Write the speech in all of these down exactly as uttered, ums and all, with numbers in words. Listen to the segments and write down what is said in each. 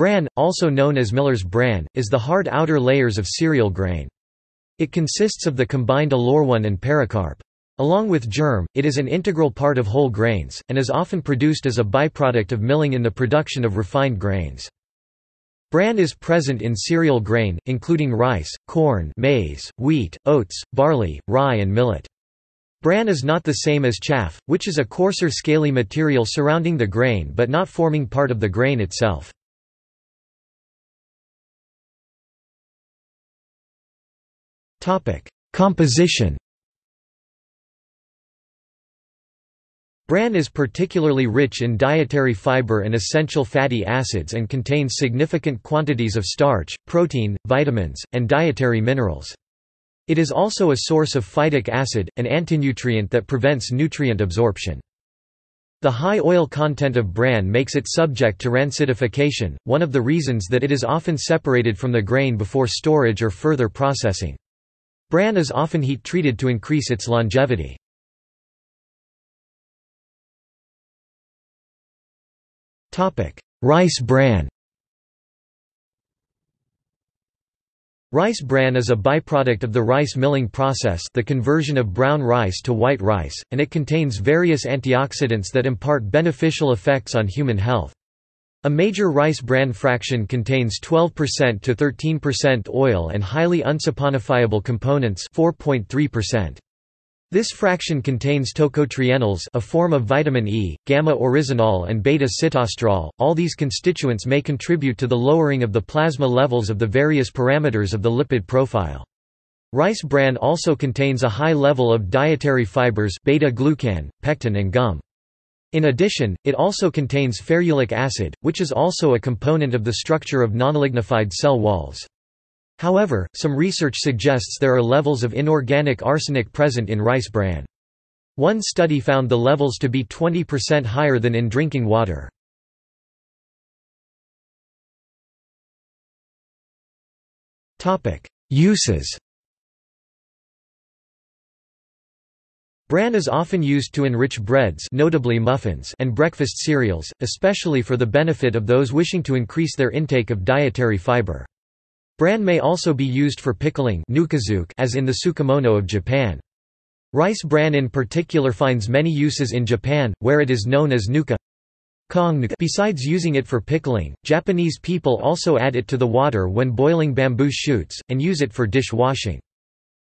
Bran, also known as Miller's bran, is the hard outer layers of cereal grain. It consists of the combined allorone and pericarp. Along with germ, it is an integral part of whole grains, and is often produced as a byproduct of milling in the production of refined grains. Bran is present in cereal grain, including rice, corn, maize, wheat, oats, barley, rye and millet. Bran is not the same as chaff, which is a coarser scaly material surrounding the grain but not forming part of the grain itself. Composition. Bran is particularly rich in dietary fiber and essential fatty acids and contains significant quantities of starch, protein, vitamins, and dietary minerals. It is also a source of phytic acid, an antinutrient that prevents nutrient absorption. The high oil content of bran makes it subject to rancidification, one of the reasons that it is often separated from the grain before storage or further processing. Bran is often heat-treated to increase its longevity. Rice bran. Rice bran is a byproduct of the rice milling process, the conversion of brown rice to white rice, and it contains various antioxidants that impart beneficial effects on human health. A major rice bran fraction contains twelve percent to thirteen percent oil and highly unsaponifiable components four point three percent. This fraction contains tocotrienols, a form of vitamin E, gamma-oryzanol and beta-sitosterol. All these constituents may contribute to the lowering of the plasma levels of the various parameters of the lipid profile. Rice bran also contains a high level of dietary fibers, beta-glucan, pectin and gum. In addition, it also contains ferulic acid, which is also a component of the structure of nonlignified cell walls. However, some research suggests there are levels of inorganic arsenic present in rice bran. One study found the levels to be twenty percent higher than in drinking water. Uses. Bran is often used to enrich breads, notably muffins, and breakfast cereals, especially for the benefit of those wishing to increase their intake of dietary fiber. Bran may also be used for pickling, as in the tsukemono of Japan. Rice bran in particular finds many uses in Japan, where it is known as nuka. Besides using it for pickling, Japanese people also add it to the water when boiling bamboo shoots, and use it for dish washing.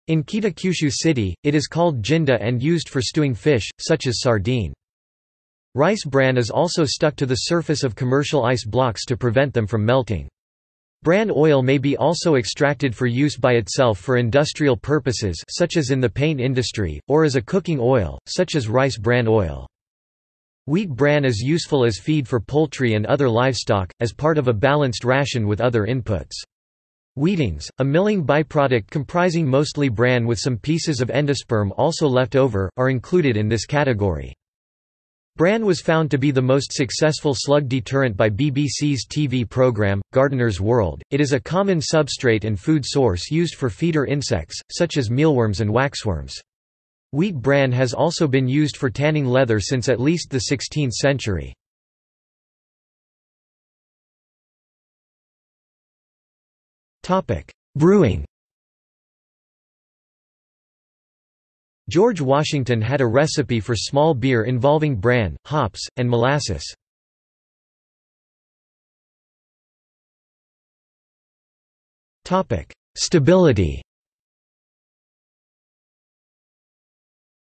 In Kitakyushu City, it is called jinda and used for stewing fish, such as sardine. Rice bran is also stuck to the surface of commercial ice blocks to prevent them from melting. Bran oil may be also extracted for use by itself for industrial purposes, such as in the paint industry, or as a cooking oil, such as rice bran oil. Wheat bran is useful as feed for poultry and other livestock, as part of a balanced ration with other inputs. Wheatings, a milling byproduct comprising mostly bran with some pieces of endosperm also left over, are included in this category. Bran was found to be the most successful slug deterrent by B B C's T V program, Gardener's World. It is a common substrate and food source used for feeder insects, such as mealworms and waxworms. Wheat bran has also been used for tanning leather since at least the sixteenth century. Brewing. George Washington had a recipe for small beer involving bran, hops, and molasses. Stability.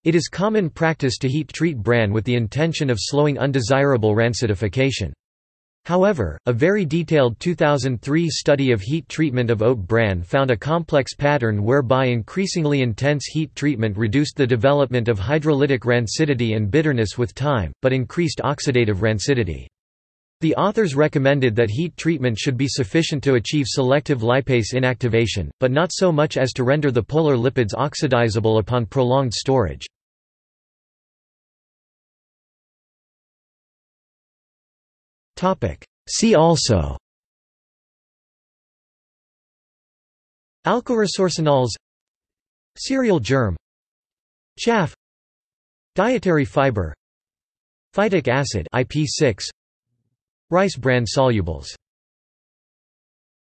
It is common practice to heat-treat bran with the intention of slowing undesirable rancidification. However, a very detailed two thousand three study of heat treatment of oat bran found a complex pattern whereby increasingly intense heat treatment reduced the development of hydrolytic rancidity and bitterness with time, but increased oxidative rancidity. The authors recommended that heat treatment should be sufficient to achieve selective lipase inactivation, but not so much as to render the polar lipids oxidizable upon prolonged storage. See also: alcoresorcinols, cereal germ, chaff, dietary fiber, phytic acid I P six, rice bran solubles.